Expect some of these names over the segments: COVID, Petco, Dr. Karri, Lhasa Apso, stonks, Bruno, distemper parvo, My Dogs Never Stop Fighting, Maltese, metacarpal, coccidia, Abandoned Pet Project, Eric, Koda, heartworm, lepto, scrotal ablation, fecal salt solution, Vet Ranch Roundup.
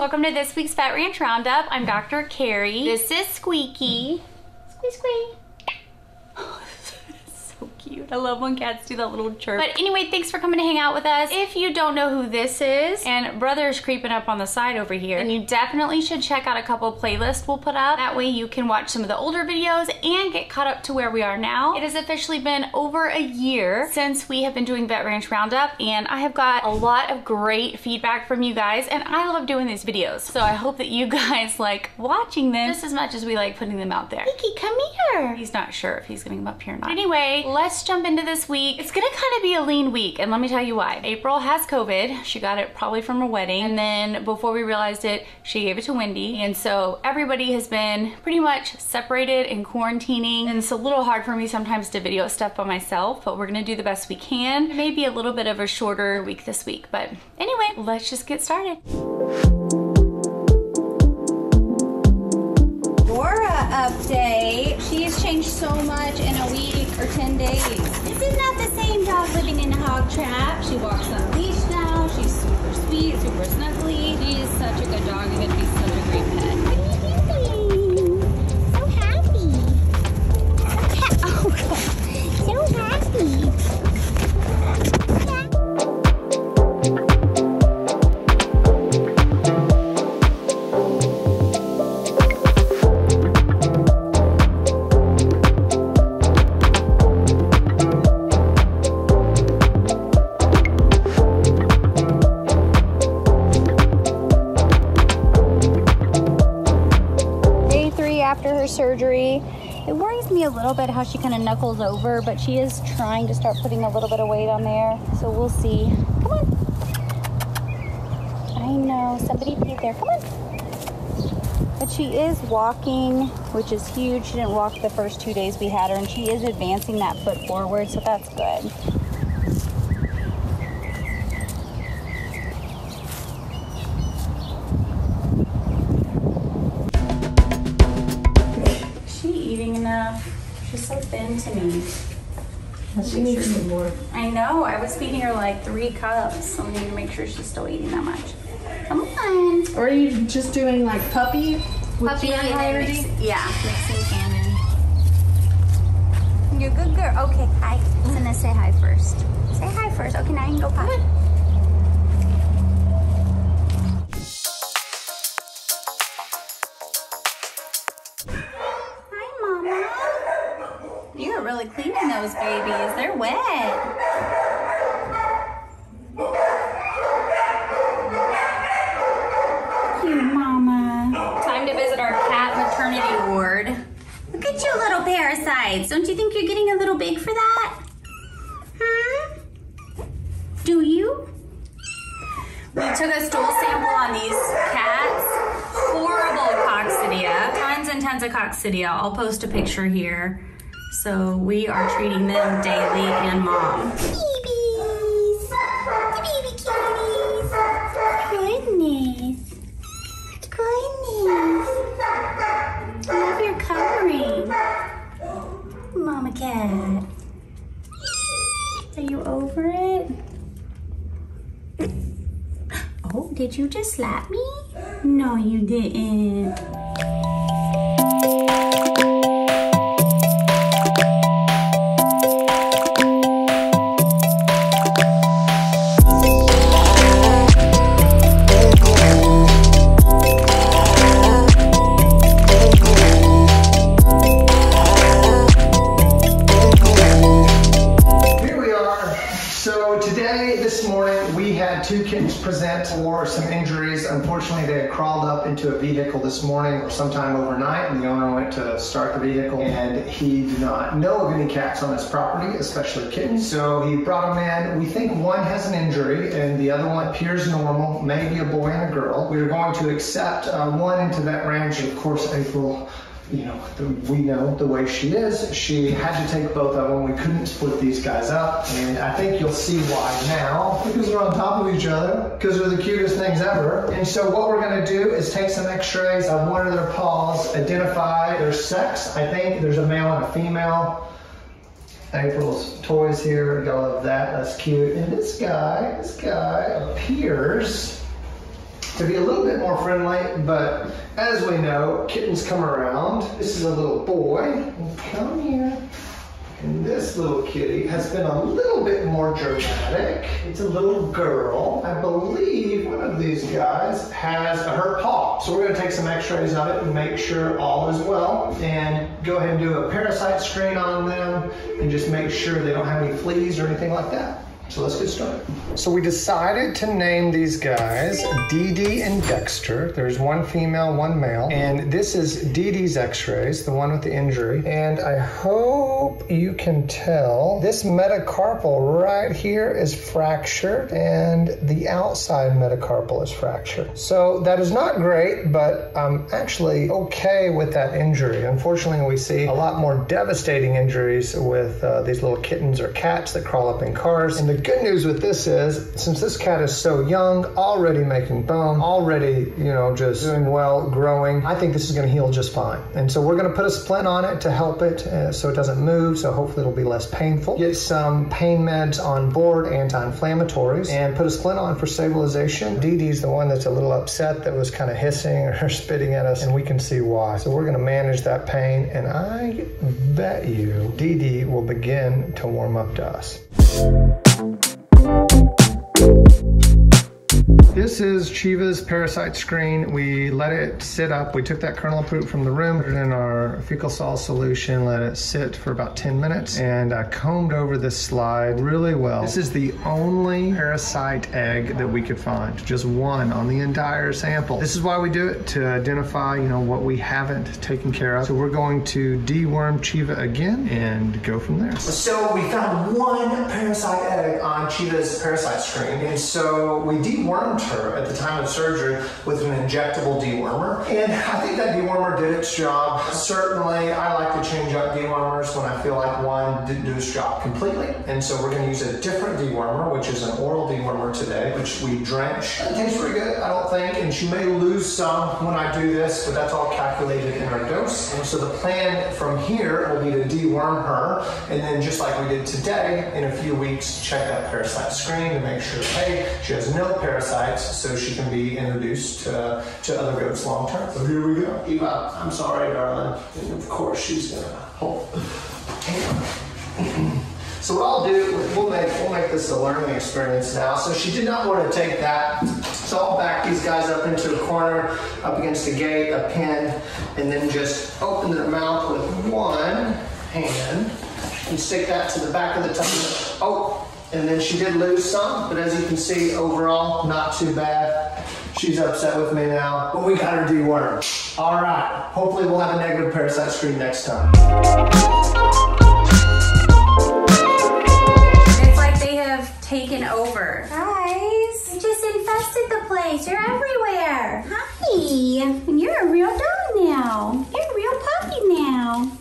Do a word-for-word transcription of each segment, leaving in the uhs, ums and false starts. welcome to this week's Vet Ranch Roundup. I'm Doctor Karri. This is Squeaky. Squee squee. I love when cats do that little chirp. But anyway, thanks for coming to hang out with us. If you don't know who this is, and brother's creeping up on the side over here, then you definitely should check out a couple playlists we'll put up. That way you can watch some of the older videos and get caught up to where we are now. It has officially been over a year since we have been doing Vet Ranch Roundup, and I have got a lot of great feedback from you guys, and I love doing these videos. So I hope that you guys like watching them just as much as we like putting them out there. Mickey, come here. He's not sure if he's gonna come up here or not. But anyway, let's jump into this week. It's gonna kind of be a lean week, and let me tell you why. April has COVID. She got it probably from her wedding, and then before we realized it, she gave it to Wendy, and so everybody has been pretty much separated and quarantining, and it's a little hard for me sometimes to video stuff by myself, but we're gonna do the best we can. Maybe a little bit of a shorter week this week, but anyway, let's just get started. Update. She's changed so much in a week or ten days. This is not the same dog living in a hog trap. She walks on a leash now. She's super sweet, super snuggly. She is such a good dog and going to be such a great pet. What are you doing? So happy. So oh, God. So happy. Surgery. It worries me a little bit how she kind of knuckles over, but she is trying to start putting a little bit of weight on there, so we'll see. Come on. I know, somebody peed there. Come on. But she is walking, which is huge. She didn't walk the first two days we had her, and she is advancing that foot forward, so that's good. She's so thin to me. She needs sure. some more. I know. I was feeding her like three cups. So I need to make sure she's still eating that much. Come on. Or are you just doing like puppy? Puppy and mix, yeah. Mixing cannon. You're a good girl. Okay. Hi. I'm mm-hmm. gonna say hi first. Say hi first. Okay. Now you can go pop. Really cleaning those babies. They're wet. Thank you, Mama. Time to visit our cat maternity ward. Look at you little parasites. Don't you think you're getting a little big for that? Hmm? Do you? We took a stool sample on these cats. Horrible coccidia. Tons and tons of coccidia. I'll post a picture here. So we are treating them daily and mom. Babies! The baby kitties! Goodness! Goodness! I love your covering. Mama cat. Are you over it? Oh, did you just slap me? No, you didn't. Present for some injuries. Unfortunately, they had crawled up into a vehicle this morning or sometime overnight, and the owner went to start the vehicle, and he did not know of any cats on his property, especially kittens. So he brought them in. We think one has an injury, and the other one appears normal, maybe a boy and a girl. We are going to accept uh, one into that range. Of course, April, you know, the, we know the way she is. She had to take both of them. We couldn't split these guys up, and I think you'll see why now, because they're on top of each other, because they're the cutest things ever. And so what we're gonna do is take some x-rays of one of their paws, identify their sex. I think there's a male and a female. April's toys here, y'all love that, that's cute. And this guy, this guy appears to be a little bit more friendly, but as we know, kittens come around. This is a little boy. Come here. And this little kitty has been a little bit more dramatic. It's a little girl. I believe one of these guys has her paw. So we're gonna take some x-rays of it and make sure all is well. And go ahead and do a parasite screen on them and just make sure they don't have any fleas or anything like that. So let's get started. So we decided to name these guys Dee Dee and Dexter. There's one female, one male. And this is Dee Dee's x-rays, the one with the injury. And I hope you can tell this metacarpal right here is fractured and the outside metacarpal is fractured. So that is not great, but I'm actually okay with that injury. Unfortunately, we see a lot more devastating injuries with uh, these little kittens or cats that crawl up in cars. And the The good news with this is, since this cat is so young, already making bone, already, you know, just doing well, growing, I think this is going to heal just fine. And so we're going to put a splint on it to help it uh, so it doesn't move, so hopefully it'll be less painful. Get some pain meds on board, anti-inflammatories, and put a splint on for stabilization. Dee Dee's the one that's a little upset that was kind of hissing or spitting at us, and we can see why. So we're going to manage that pain, and I bet you Dee Dee will begin to warm up to us. This is Chiva's parasite screen. We let it sit up. We took that kernel of poop from the room, put it in our fecal salt solution, let it sit for about ten minutes, and I combed over this slide really well. This is the only parasite egg that we could find, just one on the entire sample. This is why we do it, to identify, you know, what we haven't taken care of. So we're going to deworm Chiva again and go from there. So we found one parasite egg on Chiva's parasite screen, and so we dewormed her at the time of surgery with an injectable dewormer. And I think that dewormer did its job. Certainly, I like to change up dewormers when I feel like one didn't do its job completely. And so we're going to use a different dewormer, which is an oral dewormer today, which we drench. It tastes pretty good, I don't think. And she may lose some when I do this, but that's all calculated in our dose. And so the plan from here will be to deworm her, and then just like we did today, in a few weeks, check that parasite screen to make sure, hey, she has no parasite, so she can be introduced uh, to other goats long term. So here we go. Eva, I'm sorry, darling. And of course, she's gonna hold. So what I'll do, we'll make we'll make this a learning experience now. So she did not want to take that. So I'll back these guys up into a corner, up against the gate, a pen, and then just open their mouth with one hand and stick that to the back of the tongue. Oh. And then she did lose some, but as you can see, overall, not too bad. She's upset with me now, but we got her dewormed. All right, hopefully we'll have a negative parasite screen next time. It's like they have taken over. Guys, you just infested the place. You're everywhere. Hi, and you're a real dog now. You're a real puppy now.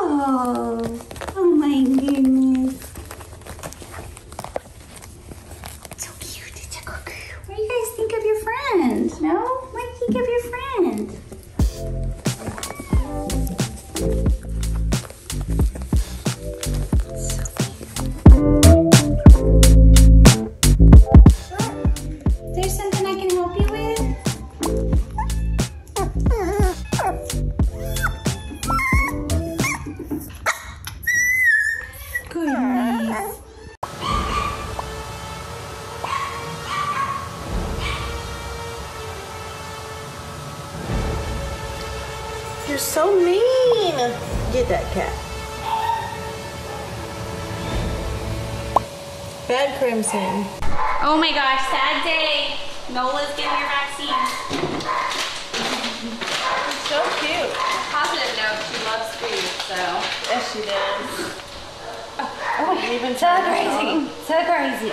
Oh. Oh my goodness. So cute, it's a cuckoo. What do you guys think of your friend? No? What do you think of your friend? Is there something I can help you with? You're so mean! Get that cat. Bad Crimson. Oh my gosh, sad day. Nola's getting your vaccine. She's so cute. Positive note, she loves food, so. Yes, she does. Oh, oh you even so crazy. So crazy.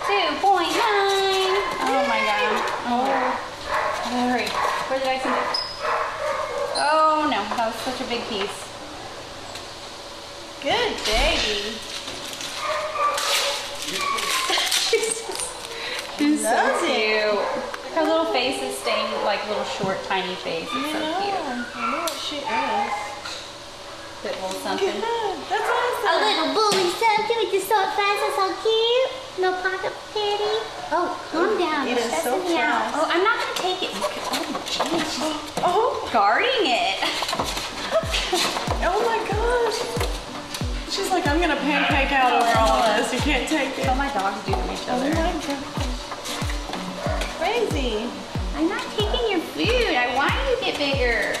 two point nine. Oh my god. Oh. Hurry. Where did I send it? Oh no, that was such a big piece. Good baby. She's so cute. Her little face is staying like a little short, tiny face. It's yeah, so cute. I know what she is. That little something. Good. That's awesome. A little bully something with your salt fast. That's so cute. No pocket petty. Oh, calm Ooh, down. It is so fast. Oh, I'm not going to take it. Look at all the cheese. Oh, guarding it. Oh my gosh. She's like, I'm going to pancake out over all of this. You can't take it. Oh, my dogs do to each other. Oh my gosh. Crazy. I'm not taking your food. I want you to get bigger.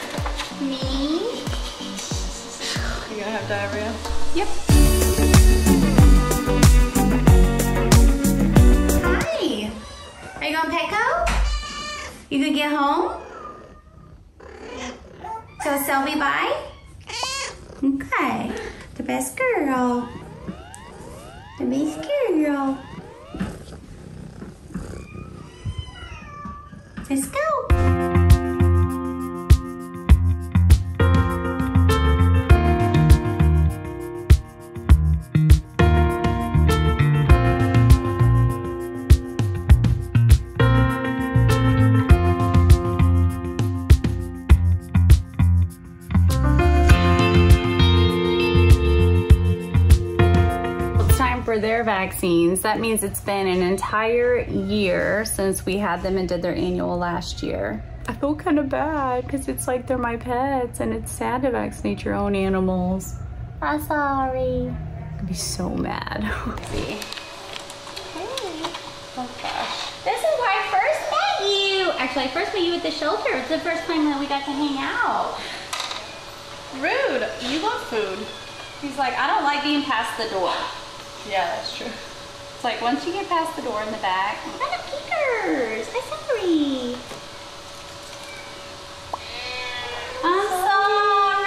Me? You're gonna have diarrhea? Yep. Hi. Are you going Petco? You gonna get home? So Selby, bye? Okay. The best girl. The best girl. Let's go. Their vaccines. That means it's been an entire year since we had them and did their annual last year. I feel kind of bad because it's like they're my pets and it's sad to vaccinate your own animals. I'm sorry. I'd be so mad. See. Hey. Oh gosh. This is where I first met you. Actually, I first met you at the shelter. It's the first time that we got to hang out. Rude. You love food. He's like, I don't like being past the door. Yeah, that's true. It's like once you get past the door in the back. I got peekers. I'm sorry. I'm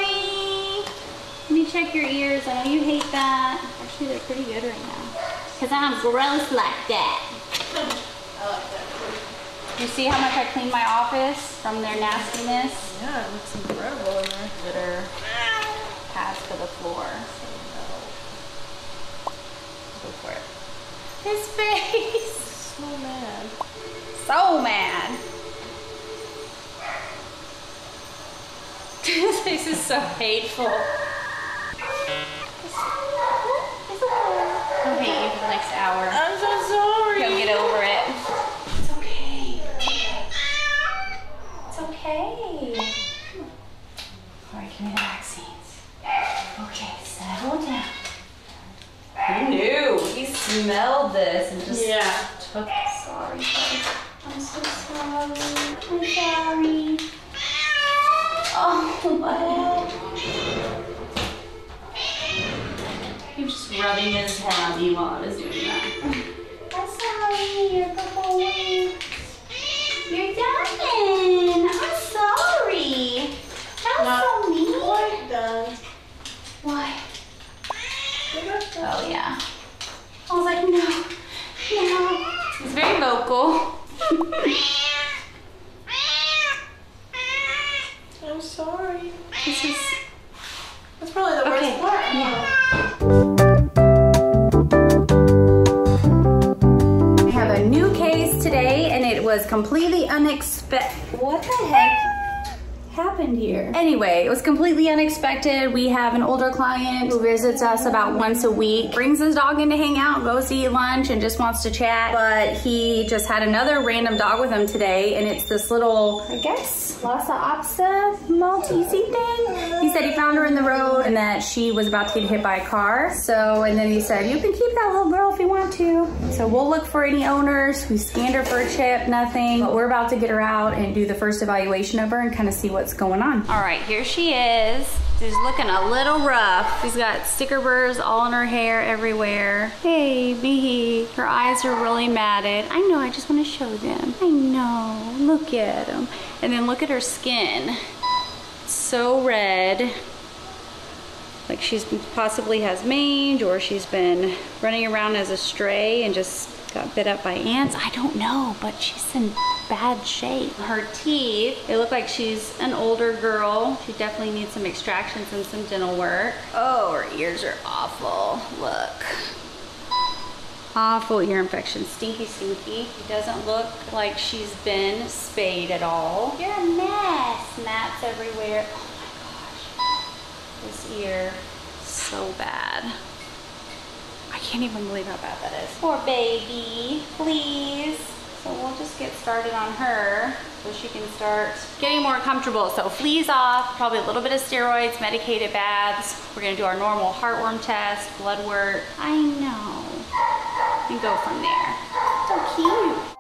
sorry. Let me check your ears. I know you hate that. Actually, they're pretty good right now. Because I'm gross like that. I like that too. You see how much I cleaned my office from their nastiness? Yeah, it looks incredible in there. Litter pads to the floor. For it. His face. So mad. So mad. His face is so hateful. He'll hate you for the next hour. I'm so sorry. He'll get over it. It's okay. It's okay. Alright, give me the vaccines. Okay, settle down. You knew. He smelled this and just yeah. took it. Sorry, sorry. I'm so sorry. I'm sorry. Oh, what? He was just rubbing his head on me while I was doing that. I'm sorry. You're the boy. You're done. I'm sorry. That was Not so mean. Quite done. Why? Oh yeah. I was like, no, no. He's very vocal. I'm sorry. This is, that's probably the worst okay. part. Yeah. We have a new case today and it was completely unexpected. What the heck? Happened here. Anyway, it was completely unexpected. We have an older client who visits us about once a week, brings his dog in to hang out, goes to eat lunch and just wants to chat, but he just had another random dog with him today and it's this little, I guess, Lhasa Apso Maltese thing. He said he found her in the road and that she was about to get hit by a car. So, and then he said, you can keep that little girl if you want to. So we'll look for any owners. We scanned her for a chip, nothing. But we're about to get her out and do the first evaluation of her and kind of see what what's going on. All right, here she is. She's looking a little rough. She's got sticker burrs all in her hair everywhere. Hey, Bee. Her eyes are really matted. I know, I just want to show them. I know, look at them. And then look at her skin. So red. Like she's possibly has mange or she's been running around as a stray and just got bit up by ants. I don't know, but she's in bad shape. Her teeth, they look like she's an older girl. She definitely needs some extractions and some dental work. Oh, her ears are awful. Look. Awful ear infection. Stinky, stinky. She doesn't look like she's been spayed at all. You're a mess. Mats everywhere. Oh my gosh. This ear. so bad. I can't even believe how bad that is. Poor baby, please. So we'll just get started on her so she can start getting more comfortable. So fleas off, probably a little bit of steroids, medicated baths. We're gonna do our normal heartworm test, blood work. I know, and go from there. So cute.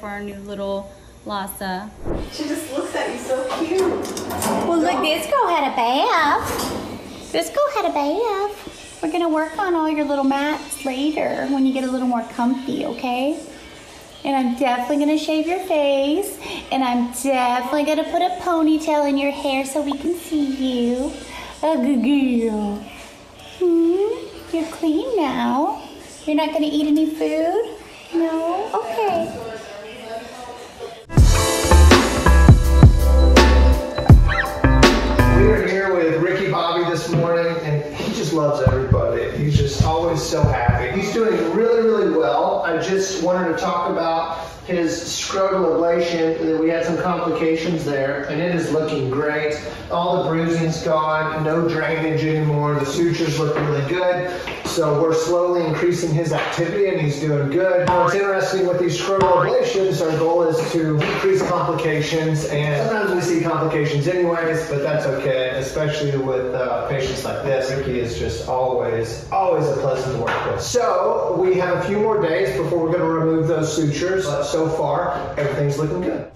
For our new little Lhasa. She just looks at you so cute. Well, look, this girl had a bath. This girl had a bath. We're gonna work on all your little mats later when you get a little more comfy, okay? And I'm definitely gonna shave your face, and I'm definitely gonna put a ponytail in your hair so we can see you. A good girl. Hmm, you're clean now. You're not gonna eat any food? No? Okay. Morning, and he just loves everybody. He's just always so happy. He's doing really, really well. I just wanted to talk about his scrotal ablation, that we had some complications there, and it is looking great. All the bruising's gone, no drainage anymore. The sutures look really good. So we're slowly increasing his activity, and he's doing good. What's interesting with these scrotal ablations, our goal is to decrease complications, and sometimes we see complications anyways, but that's okay, especially with uh, patients like this. Ricky is just always, always a pleasant to work with. So we have a few more days before we're gonna remove those sutures. Uh, so far, everything's looking good.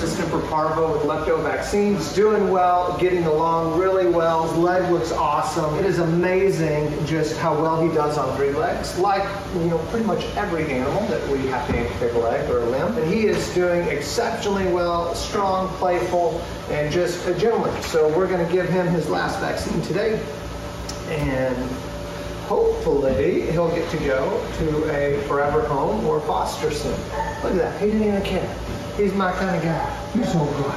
Distemper parvo with lepto vaccine. He's doing well, getting along really well. His leg looks awesome. It is amazing just how well he does on three legs. Like, you know, pretty much every animal that we have to amputate a leg or a limb. And he is doing exceptionally well, strong, playful, and just a gentleman. So we're going to give him his last vaccine today, and hopefully he'll get to go to a forever home or foster soon. Look at that, he didn't even care. He's my kind of guy. You're so good.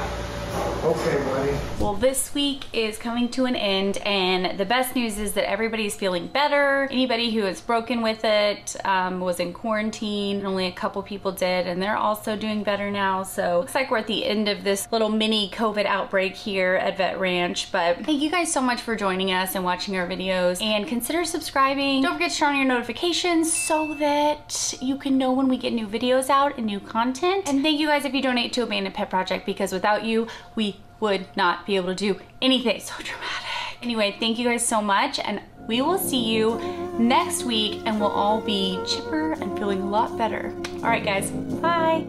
Okay, buddy. Well, this week is coming to an end, and the best news is that everybody's feeling better. Anybody who has broken with it um, was in quarantine. Only a couple people did, and they're also doing better now. So looks like we're at the end of this little mini COVID outbreak here at Vet Ranch. But thank you guys so much for joining us and watching our videos, and consider subscribing. Don't forget to turn on your notifications so that you can know when we get new videos out and new content. And thank you guys if you donate to Abandoned Pet Project, because without you, we would not be able to do anything. So dramatic. Anyway, thank you guys so much, and we will see you next week, and we'll all be chipper and feeling a lot better. All right, guys, bye.